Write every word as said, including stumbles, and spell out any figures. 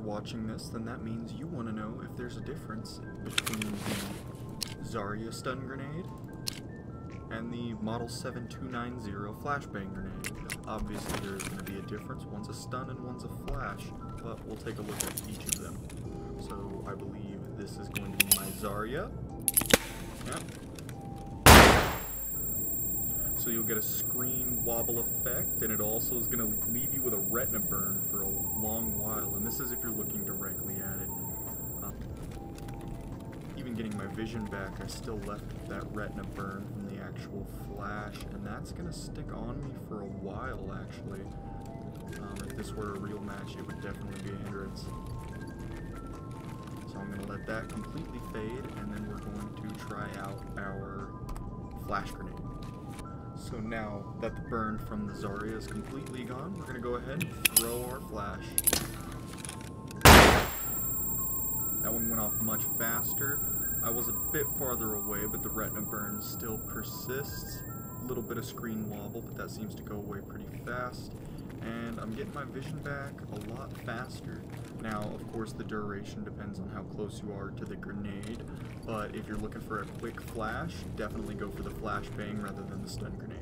you're watching this, then that means you want to know if there's a difference between the Zarya stun grenade and the Model seven two ninety flashbang grenade. Obviously there's going to be a difference, one's a stun and one's a flash, but we'll take a look at each of them. So I believe this is going to be my Zarya. Yep. So you'll get a screen wobble effect, and it also is going to leave you with a retina burn for a long while, and this is if you're looking directly at it. Um, even getting my vision back, I still left that retina burn from the actual flash, and that's going to stick on me for a while, actually. Um, if this were a real match, it would definitely be a hindrance. So I'm going to let that completely fade, and then we're going to try out our flash grenade. So now that the burn from the Zarya is completely gone, we're going to go ahead and throw our flash. That one went off much faster. I was a bit farther away, but the retina burn still persists. A little bit of screen wobble, but that seems to go away pretty fast. And I'm getting my vision back a lot faster. Now, of course, the duration depends on how close you are to the grenade, but if you're looking for a quick flash, definitely go for the flash bang rather than the stun grenade.